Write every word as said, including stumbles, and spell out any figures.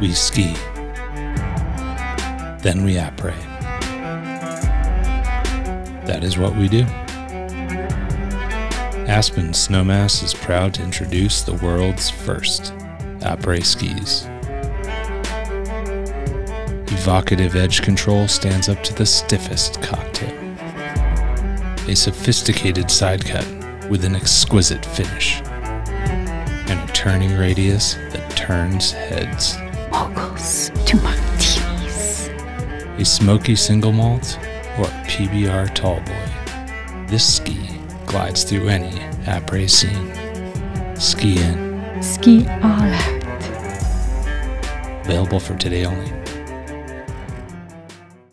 we ski, then we apres. That is what we do. Aspen Snowmass is proud to introduce the world's first apres skis. Evocative edge control stands up to the stiffest cocktail. A sophisticated side cut with an exquisite finish. And a turning radius that turns heads. Locals to martinis. A smoky single malt or P B R tallboy. This ski glides through any apres scene. Ski in. Ski all out. Available for today only.